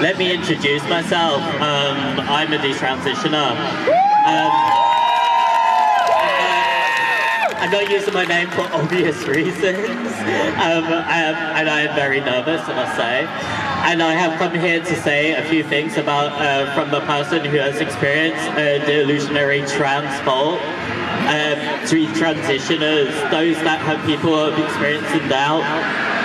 Let me introduce myself. I'm a detransitioner. I'm not using my name for obvious reasons, and I am very nervous, I must say. And I have come here to say a few things about from the person who has experienced delusionary trans fault. To transitioners, those that have people who have experienced in doubt.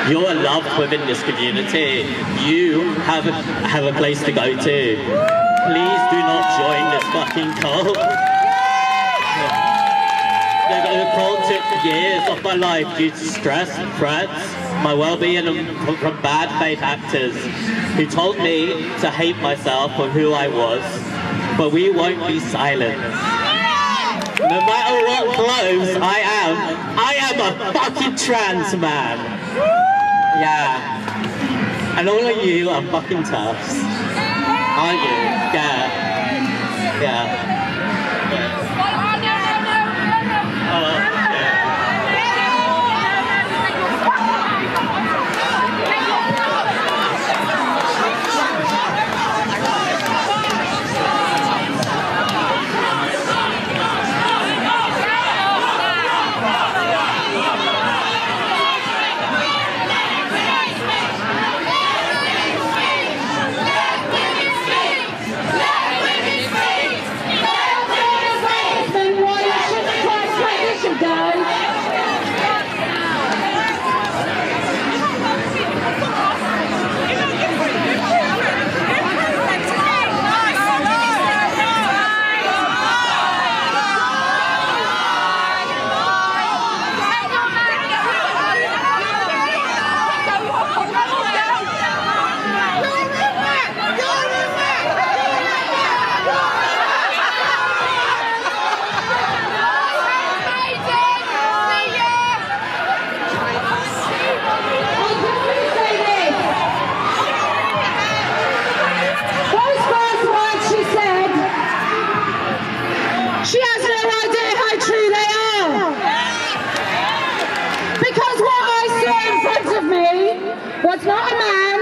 You're loved within this community. You have a place to go to. Please do not join this fucking cult. The cult took years of my life due to stress, threats, my well-being, and from bad faith actors who told me to hate myself for who I was. But we won't be silenced. No matter what clothes I am a fucking trans man. Yeah, and all of you are fucking toughs, aren't you? Yeah, yeah. Oh, was not a man,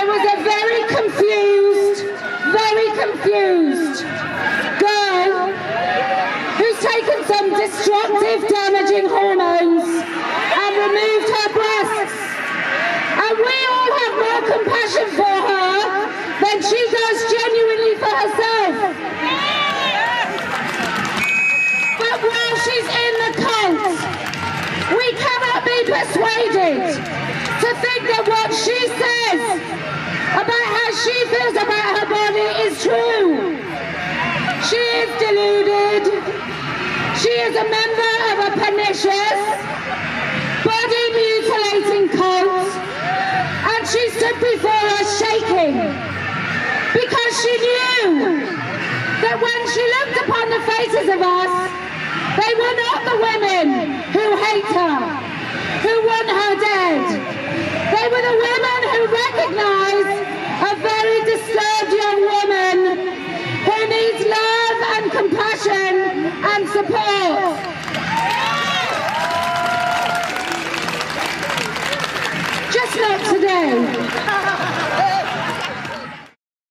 it was a very confused girl who's taken some destructive, damaging hormones and removed her breasts. And we all have more compassion for her than she does genuinely for herself. But while she's in the cult, we cannot be persuaded to think that what she says about how she feels about her body is true. She is deluded. She is a member of a pernicious, body mutilating cult, and she stood before us shaking because she knew that when she looked upon the faces of us, they were not the women who hate her, who want her dead. They were the women who recognise a very disturbed young woman who needs love and compassion and support. Just not today.